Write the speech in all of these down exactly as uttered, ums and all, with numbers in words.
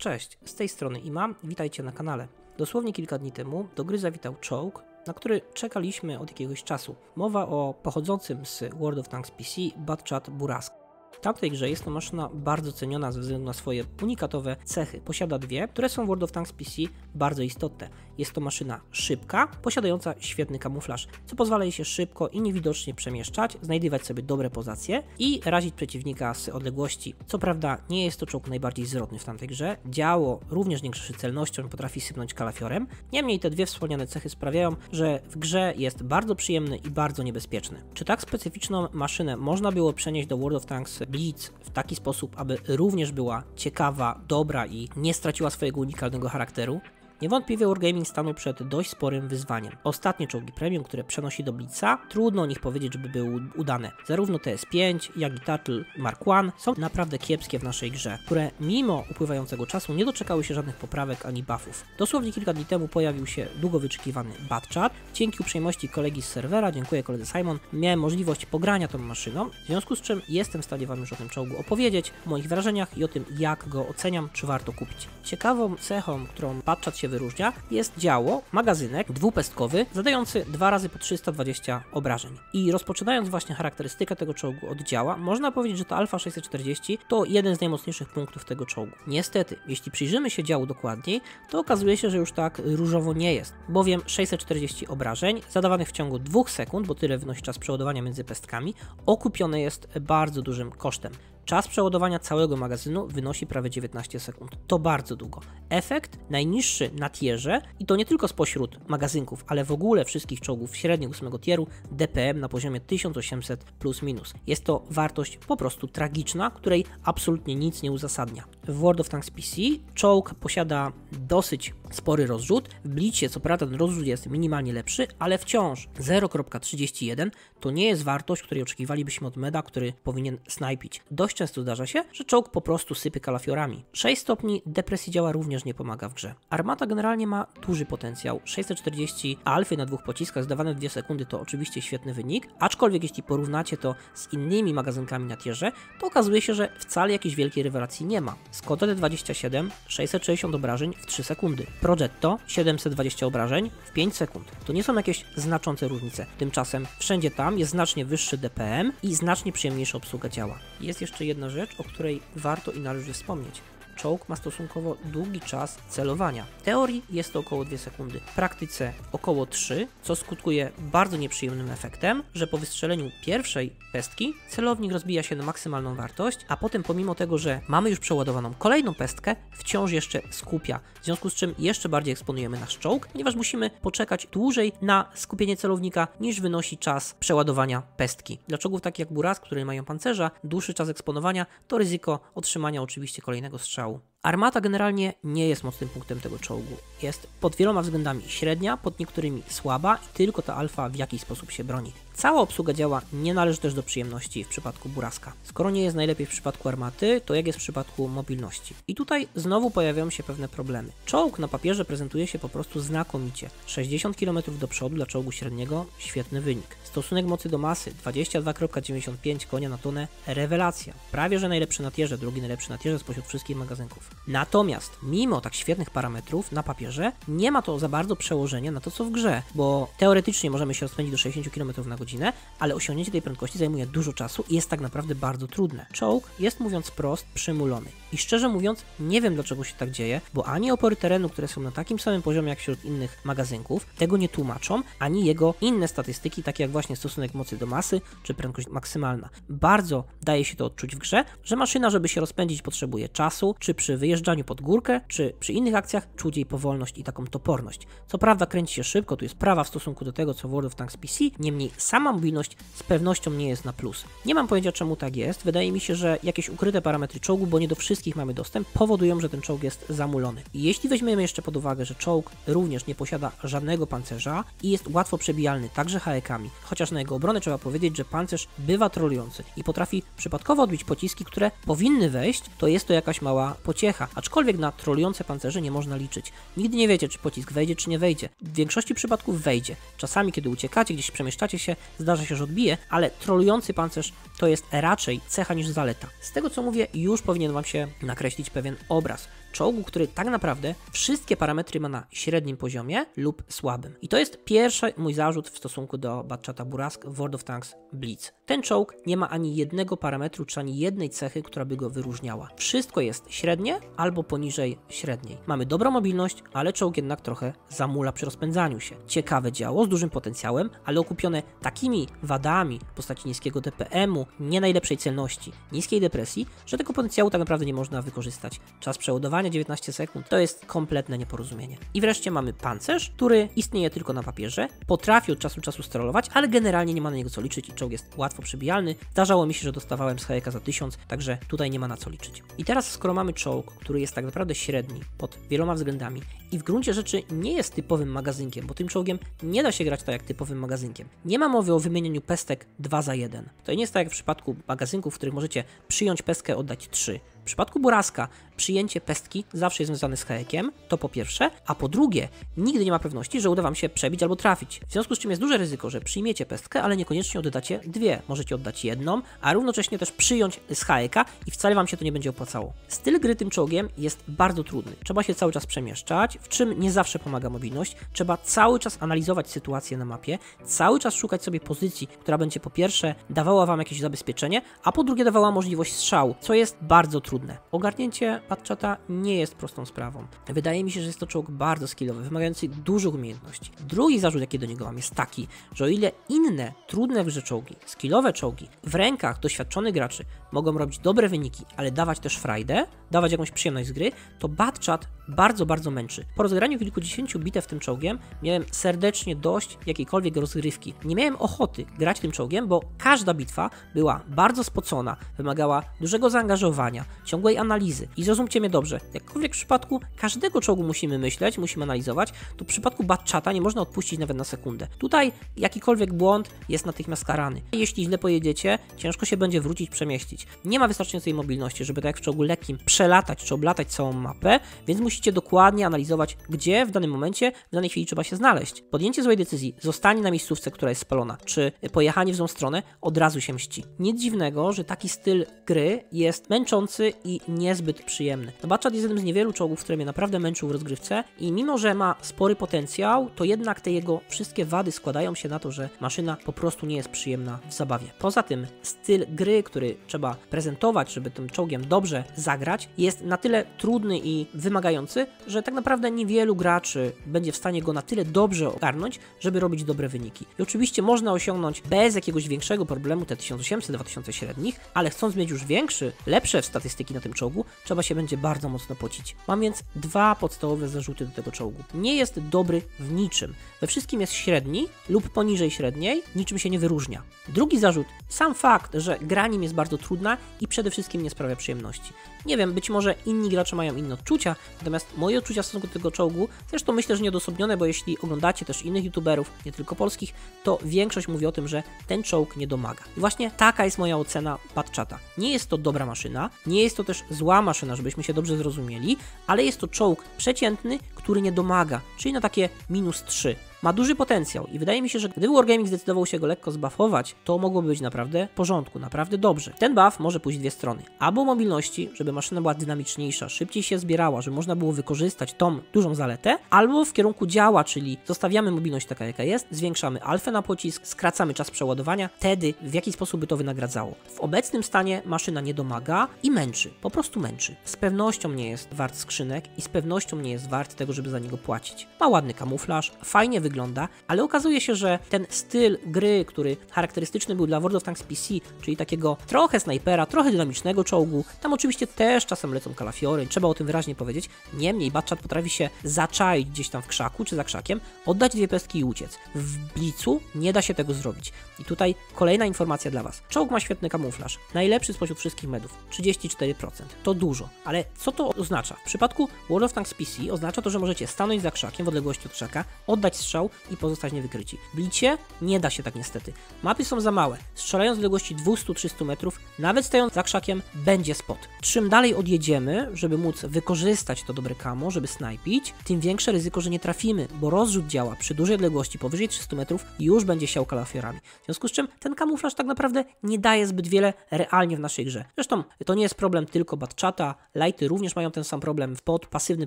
Cześć, z tej strony I M A, witajcie na kanale. Dosłownie kilka dni temu do gry zawitał czołg, na który czekaliśmy od jakiegoś czasu. Mowa o pochodzącym z World of Tanks P C Bat.-Chatillon Bourasque. W tamtej grze jest to maszyna bardzo ceniona ze względu na swoje unikatowe cechy. Posiada dwie, które są w World of Tanks P C bardzo istotne. Jest to maszyna szybka, posiadająca świetny kamuflaż, co pozwala jej się szybko i niewidocznie przemieszczać, znajdywać sobie dobre pozycje i razić przeciwnika z odległości. Co prawda nie jest to czołg najbardziej zwrotny w tamtej grze, działo również nie grzeszy celnością, potrafi sypnąć kalafiorem, niemniej te dwie wspomniane cechy sprawiają, że w grze jest bardzo przyjemny i bardzo niebezpieczny. Czy tak specyficzną maszynę można było przenieść do World of Tanks Blitz w taki sposób, aby również była ciekawa, dobra i nie straciła swojego unikalnego charakteru? Niewątpliwie Wargaming stanął przed dość sporym wyzwaniem. Ostatnie czołgi premium, które przenosi do Blitza, trudno o nich powiedzieć, żeby były udane. Zarówno T S pięć, jak i Turtle Mark jeden są naprawdę kiepskie w naszej grze, które mimo upływającego czasu nie doczekały się żadnych poprawek ani buffów. Dosłownie kilka dni temu pojawił się długo wyczekiwany Bat.Chat. Dzięki uprzejmości kolegi z serwera, dziękuję koledze Simon, miałem możliwość pogrania tą maszyną, w związku z czym jestem w stanie Wam już o tym czołgu opowiedzieć, o moich wrażeniach i o tym, jak go oceniam, czy warto kupić. Ciekawą cechą, którą Bat.Chat się wyróżnia, jest działo, magazynek dwupestkowy, zadający dwa razy po trzysta dwadzieścia obrażeń. I rozpoczynając właśnie charakterystykę tego czołgu od działa, można powiedzieć, że ta Alfa sześćset czterdzieści to jeden z najmocniejszych punktów tego czołgu. Niestety, jeśli przyjrzymy się działu dokładniej, to okazuje się, że już tak różowo nie jest, bowiem sześćset czterdzieści obrażeń zadawanych w ciągu dwóch sekund, bo tyle wynosi czas przeładowania między pestkami, okupione jest bardzo dużym kosztem. Czas przeładowania całego magazynu wynosi prawie dziewiętnaście sekund. To bardzo długo. Efekt najniższy na tierze i to nie tylko spośród magazynków, ale w ogóle wszystkich czołgów średnich ósmego tieru D P M na poziomie tysiąc osiemset plus minus. Jest to wartość po prostu tragiczna, której absolutnie nic nie uzasadnia. W World of Tanks P C czołg posiada dosyć spory rozrzut. W Blitzie co prawda ten rozrzut jest minimalnie lepszy, ale wciąż zero przecinek trzydzieści jeden to nie jest wartość, której oczekiwalibyśmy od meda, który powinien snajpić. Dość często zdarza się, że czołg po prostu sypie kalafiorami. sześć stopni depresji działa również nie pomaga w grze. Armata generalnie ma duży potencjał. sześćset czterdzieści alfy na dwóch pociskach zdawane w dwie sekundy to oczywiście świetny wynik, aczkolwiek jeśli porównacie to z innymi magazynkami na tierze, to okazuje się, że wcale jakiejś wielkiej rewelacji nie ma. Skoda T dwadzieścia siedem sześćset sześćdziesiąt obrażeń w trzy sekundy. Progetto siedemset dwadzieścia obrażeń w pięć sekund. To nie są jakieś znaczące różnice. Tymczasem wszędzie tam jest znacznie wyższy D P M i znacznie przyjemniejsza obsługa ciała. Jest jeszcze jedna rzecz, o której warto i należy wspomnieć. Czołg ma stosunkowo długi czas celowania. W teorii jest to około dwie sekundy, w praktyce około trzy, co skutkuje bardzo nieprzyjemnym efektem, że po wystrzeleniu pierwszej pestki celownik rozbija się na maksymalną wartość, a potem pomimo tego, że mamy już przeładowaną kolejną pestkę, wciąż jeszcze skupia, w związku z czym jeszcze bardziej eksponujemy nasz czołg, ponieważ musimy poczekać dłużej na skupienie celownika niż wynosi czas przeładowania pestki. Dla czołgów takich jak Bourasque, które mają pancerza, dłuższy czas eksponowania to ryzyko otrzymania oczywiście kolejnego strzału. Armata generalnie nie jest mocnym punktem tego czołgu. Jest pod wieloma względami średnia, pod niektórymi słaba i tylko ta alfa w jakiś sposób się broni. Cała obsługa działa nie należy też do przyjemności w przypadku Bourasque'a. Skoro nie jest najlepiej w przypadku armaty, to jak jest w przypadku mobilności? I tutaj znowu pojawiają się pewne problemy. Czołg na papierze prezentuje się po prostu znakomicie. sześćdziesiąt kilometrów do przodu dla czołgu średniego świetny wynik. Stosunek mocy do masy dwadzieścia dwa przecinek dziewięćdziesiąt pięć konia na tonę rewelacja. Prawie że najlepszy na tierze, drugi najlepszy na tierze spośród wszystkich magazynków. Natomiast mimo tak świetnych parametrów na papierze nie ma to za bardzo przełożenia na to co w grze, bo teoretycznie możemy się rozpędzić do sześćdziesięciu kilometrów na godzinę, ale osiągnięcie tej prędkości zajmuje dużo czasu i jest tak naprawdę bardzo trudne. Czołg jest mówiąc wprost przymulony i szczerze mówiąc nie wiem dlaczego się tak dzieje, bo ani opory terenu, które są na takim samym poziomie jak wśród innych magazynków, tego nie tłumaczą, ani jego inne statystyki takie jak właśnie stosunek mocy do masy czy prędkość maksymalna. Bardzo daje się to odczuć w grze, że maszyna żeby się rozpędzić potrzebuje czasu, czy przy wyjeżdżaniu pod górkę, czy przy innych akcjach czuć jej powolność i taką toporność. Co prawda kręci się szybko, tu jest prawa w stosunku do tego co w World of Tanks P C, niemniej sam Sama mobilność z pewnością nie jest na plus. Nie mam pojęcia czemu tak jest, wydaje mi się, że jakieś ukryte parametry czołgu, bo nie do wszystkich mamy dostęp, powodują, że ten czołg jest zamulony. Jeśli weźmiemy jeszcze pod uwagę, że czołg również nie posiada żadnego pancerza i jest łatwo przebijalny także haekami, chociaż na jego obronę trzeba powiedzieć, że pancerz bywa trolujący i potrafi przypadkowo odbić pociski, które powinny wejść, to jest to jakaś mała pociecha, aczkolwiek na trolujące pancerze nie można liczyć. Nigdy nie wiecie, czy pocisk wejdzie, czy nie wejdzie. W większości przypadków wejdzie. Czasami, kiedy uciekacie, gdzieś przemieszczacie się, zdarza się, że odbije, ale trolujący pancerz to jest raczej cecha niż zaleta. Z tego co mówię, już powinien Wam się nakreślić pewien obraz. czołgu, który tak naprawdę wszystkie parametry ma na średnim poziomie lub słabym. I to jest pierwszy mój zarzut w stosunku do Bat.-Chatillon Bourasque w World of Tanks Blitz. Ten czołg nie ma ani jednego parametru, czy ani jednej cechy, która by go wyróżniała. Wszystko jest średnie albo poniżej średniej. Mamy dobrą mobilność, ale czołg jednak trochę zamula przy rozpędzaniu się. Ciekawe działo z dużym potencjałem, ale okupione takimi wadami w postaci niskiego D P M-u, nie najlepszej celności, niskiej depresji, że tego potencjału tak naprawdę nie można wykorzystać. Czas przeładowania dziewiętnaście sekund to jest kompletne nieporozumienie. I wreszcie mamy pancerz, który istnieje tylko na papierze, potrafi od czasu do czasu strollować, ale generalnie nie ma na niego co liczyć i czołg jest łatwo przebijalny. Zdarzało mi się, że dostawałem z H E K za tysiąc, także tutaj nie ma na co liczyć. I teraz skoro mamy czołg, który jest tak naprawdę średni pod wieloma względami i w gruncie rzeczy nie jest typowym magazynkiem, bo tym czołgiem nie da się grać tak jak typowym magazynkiem. Nie ma mowy o wymienieniu pestek dwa za jeden. To nie jest tak jak w przypadku magazynków, w których możecie przyjąć pestkę, oddać trzy. W przypadku Bourasque'a przyjęcie pestki zawsze jest związane z haekiem, to po pierwsze, a po drugie, nigdy nie ma pewności, że uda Wam się przebić albo trafić. W związku z czym jest duże ryzyko, że przyjmiecie pestkę, ale niekoniecznie oddacie dwie. Możecie oddać jedną, a równocześnie też przyjąć z haeka i wcale Wam się to nie będzie opłacało. Styl gry tym czołgiem jest bardzo trudny. Trzeba się cały czas przemieszczać, w czym nie zawsze pomaga mobilność. Trzeba cały czas analizować sytuację na mapie, cały czas szukać sobie pozycji, która będzie po pierwsze dawała Wam jakieś zabezpieczenie, a po drugie dawała możliwość strzału, co jest bardzo trudne. Ogarnięcie Bat.-Chata nie jest prostą sprawą. Wydaje mi się, że jest to czołg bardzo skillowy, wymagający dużych umiejętności. Drugi zarzut, jaki do niego mam, jest taki, że o ile inne trudne w grze czołgi, skillowe czołgi w rękach doświadczonych graczy mogą robić dobre wyniki, ale dawać też frajdę, dawać jakąś przyjemność z gry, to Bat.-Chat bardzo, bardzo męczy. Po rozegraniu kilkudziesięciu bitew tym czołgiem miałem serdecznie dość jakiejkolwiek rozgrywki. Nie miałem ochoty grać tym czołgiem, bo każda bitwa była bardzo spocona, wymagała dużego zaangażowania, ciągłej analizy. I zrozumcie mnie dobrze, jakkolwiek w przypadku każdego czołgu musimy myśleć, musimy analizować, to w przypadku Bat.-Chata nie można odpuścić nawet na sekundę. Tutaj jakikolwiek błąd jest natychmiast karany. Jeśli źle pojedziecie, ciężko się będzie wrócić, przemieścić. Nie ma wystarczającej mobilności, żeby tak jak w czołgu lekkim przelatać czy oblatać całą mapę, więc musicie dokładnie analizować, gdzie w danym momencie, w danej chwili trzeba się znaleźć. Podjęcie złej decyzji, zostanie na miejscówce, która jest spalona, czy pojechanie w złą stronę od razu się mści. Nic dziwnego, że taki styl gry jest męczący i niezbyt przyjemny. Bat.-Chat jest jednym z niewielu czołgów, które mnie naprawdę męczył w rozgrywce i mimo, że ma spory potencjał, to jednak te jego wszystkie wady składają się na to, że maszyna po prostu nie jest przyjemna w zabawie. Poza tym styl gry, który trzeba prezentować, żeby tym czołgiem dobrze zagrać, jest na tyle trudny i wymagający, że tak naprawdę niewielu graczy będzie w stanie go na tyle dobrze ogarnąć, żeby robić dobre wyniki. I oczywiście można osiągnąć bez jakiegoś większego problemu te tysiąc osiemset dwa tysiące średnich, ale chcąc mieć już większy, lepsze statystyki na tym czołgu, trzeba się będzie bardzo mocno pocić. Mam więc dwa podstawowe zarzuty do tego czołgu. Nie jest dobry w niczym. We wszystkim jest średni lub poniżej średniej, niczym się nie wyróżnia. Drugi zarzut, sam fakt, że gra nim jest bardzo trudna i przede wszystkim nie sprawia przyjemności. Nie wiem, być może inni gracze mają inne odczucia, natomiast moje odczucia w stosunku do tego czołgu, zresztą myślę, że nieodosobnione, bo jeśli oglądacie też innych youtuberów, nie tylko polskich, to większość mówi o tym, że ten czołg nie domaga. I właśnie taka jest moja ocena Bat.-Chata. Nie jest to dobra maszyna, nie jest to też zła maszyna, żebyśmy się dobrze zrozumieli, ale jest to czołg przeciętny, który nie domaga, czyli na takie minus trzy. Ma duży potencjał i wydaje mi się, że gdyby Wargaming zdecydował się go lekko zbuffować, to mogłoby być naprawdę w porządku, naprawdę dobrze. Ten buff może pójść w dwie strony. Albo mobilności, żeby maszyna była dynamiczniejsza, szybciej się zbierała, żeby można było wykorzystać tą dużą zaletę, albo w kierunku działa, czyli zostawiamy mobilność taka jaka jest, zwiększamy alfę na pocisk, skracamy czas przeładowania, wtedy w jaki sposób by to wynagradzało. W obecnym stanie maszyna nie domaga i męczy, po prostu męczy. Z pewnością nie jest wart skrzynek i z pewnością nie jest wart tego, żeby za niego płacić. Ma ładny kamuflaż, fajnie wygląda, wygląda, ale okazuje się, że ten styl gry, który charakterystyczny był dla World of Tanks P C, czyli takiego trochę snajpera, trochę dynamicznego czołgu, tam oczywiście też czasem lecą kalafiory, trzeba o tym wyraźnie powiedzieć, niemniej Bat.-Chat potrafi się zaczaić gdzieś tam w krzaku czy za krzakiem, oddać dwie pestki i uciec. W Blitzu nie da się tego zrobić. I tutaj kolejna informacja dla Was. Czołg ma świetny kamuflaż, najlepszy spośród wszystkich medów, trzydzieści cztery procent. To dużo, ale co to oznacza? W przypadku World of Tanks P C oznacza to, że możecie stanąć za krzakiem w odległości od krzaka, oddać strzał, strzał i pozostać niewykryci. W Blitzie nie da się tak niestety. Mapy są za małe. Strzelając z odległości dwieście do trzystu metrów, nawet stojąc za krzakiem, będzie spot. Czym dalej odjedziemy, żeby móc wykorzystać to dobre kamo, żeby snajpić, tym większe ryzyko, że nie trafimy, bo rozrzut działa przy dużej odległości powyżej trzystu metrów już będzie siał kalafiorami. W związku z czym ten kamuflaż tak naprawdę nie daje zbyt wiele realnie w naszej grze. Zresztą to nie jest problem tylko Bat.Chata, lighty również mają ten sam problem. Spot pasywny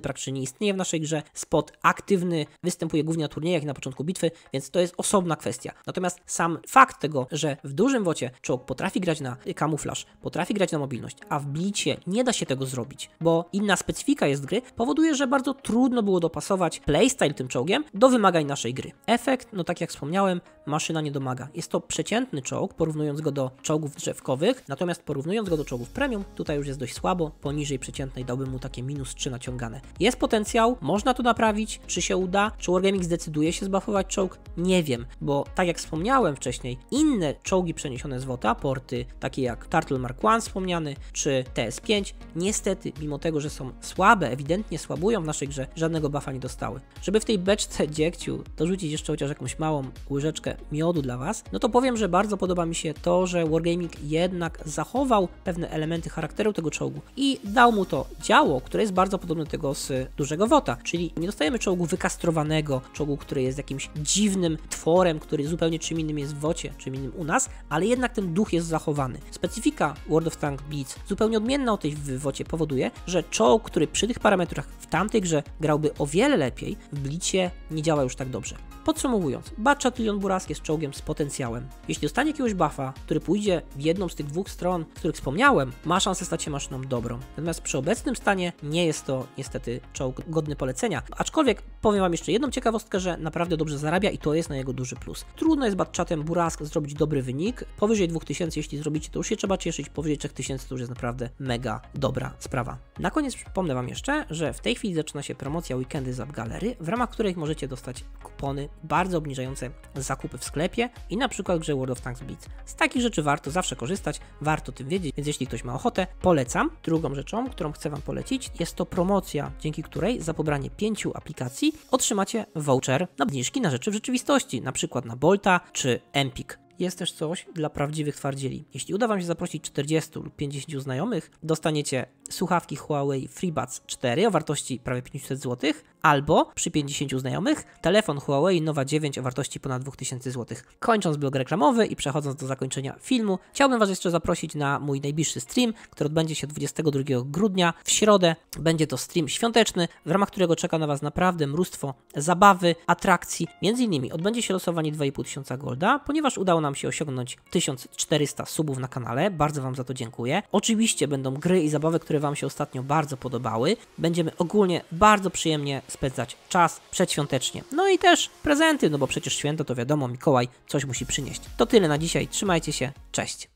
praktycznie nie istnieje w naszej grze, spot aktywny występuje głównie na turniejach i na początku bitwy, więc to jest osobna kwestia. Natomiast sam fakt tego, że w dużym wocie czołg potrafi grać na kamuflaż, potrafi grać na mobilność, a w Blitzie nie da się tego zrobić, bo inna specyfika jest gry, powoduje, że bardzo trudno było dopasować playstyle tym czołgiem do wymagań naszej gry. Efekt, no tak jak wspomniałem, maszyna nie domaga. Jest to przeciętny czołg, porównując go do czołgów drzewkowych, natomiast porównując go do czołgów premium, tutaj już jest dość słabo, poniżej przeciętnej dałbym mu takie minus trzy naciągane. Jest potencjał, można to naprawić, czy się uda, czy Wargaming zdecyduje się zbuffować czołg? Nie wiem, bo tak jak wspomniałem wcześniej, inne czołgi przeniesione z WOTA, porty takie jak Turtle Mark jeden wspomniany, czy T S pięć, niestety, mimo tego, że są słabe, ewidentnie słabują w naszej grze, żadnego buffa nie dostały. Żeby w tej beczce dziegciu dorzucić jeszcze chociaż jakąś małą łyżeczkę miodu dla Was, no to powiem, że bardzo podoba mi się to, że Wargaming jednak zachował pewne elementy charakteru tego czołgu i dał mu to działo, które jest bardzo podobne do tego z dużego WOTA, czyli nie dostajemy czołgu wykastrowanego, czołgu, który jest jakimś dziwnym tworem, który zupełnie czym innym jest w WOCie, czym innym u nas, ale jednak ten duch jest zachowany. Specyfika World of Tanks Blitz, zupełnie odmienna od tej w WOCie, powoduje, że czołg, który przy tych parametrach w tamtej grze grałby o wiele lepiej, w Blitzie nie działa już tak dobrze. Podsumowując, Bat.Chatillon Bourasque jest czołgiem z potencjałem. Jeśli dostanie jakiegoś buffa, który pójdzie w jedną z tych dwóch stron, o których wspomniałem, ma szansę stać się maszyną dobrą. Natomiast przy obecnym stanie nie jest to niestety czołg godny polecenia. Aczkolwiek powiem Wam jeszcze jedną ciekawostkę, że naprawdę dobrze zarabia i to jest na jego duży plus. Trudno jest Bat.Chatem Bourasque zrobić dobry wynik. Powyżej dwóch tysięcy, jeśli zrobicie, to już się trzeba cieszyć. Powyżej trzech tysięcy to już jest naprawdę mega dobra sprawa. Na koniec przypomnę Wam jeszcze, że w tej chwili zaczyna się promocja weekendy z AppGallery, w ramach których możecie dostać kupony bardzo obniżające zakupy w sklepie i na przykład grze World of Tanks Blitz. Z takich rzeczy warto zawsze korzystać, warto tym wiedzieć, więc jeśli ktoś ma ochotę, polecam. Drugą rzeczą, którą chcę Wam polecić, jest to promocja, dzięki której za pobranie pięciu aplikacji otrzymacie voucher na obniżki na rzeczy w rzeczywistości, na przykład na Bolta czy Empik. Jest też coś dla prawdziwych twardzieli. Jeśli uda Wam się zaprosić czterdziestu lub pięćdziesięciu znajomych, dostaniecie słuchawki Huawei FreeBuds cztery o wartości prawie pięćset złotych albo przy pięćdziesięciu znajomych telefon Huawei Nova dziewięć o wartości ponad dwa tysiące złotych. Kończąc blok reklamowy i przechodząc do zakończenia filmu, chciałbym Was jeszcze zaprosić na mój najbliższy stream, który odbędzie się dwudziestego drugiego grudnia w środę. Będzie to stream świąteczny, w ramach którego czeka na Was naprawdę mnóstwo zabawy, atrakcji. Między innymi odbędzie się losowanie dwa i pół tysiąca golda, ponieważ udało nam się osiągnąć tysiąc czterysta subów na kanale. Bardzo Wam za to dziękuję. Oczywiście będą gry i zabawy, które Wam się ostatnio bardzo podobały. Będziemy ogólnie bardzo przyjemnie spędzać czas przedświątecznie. No i też prezenty, no bo przecież święto to wiadomo, Mikołaj coś musi przynieść. To tyle na dzisiaj. Trzymajcie się. Cześć.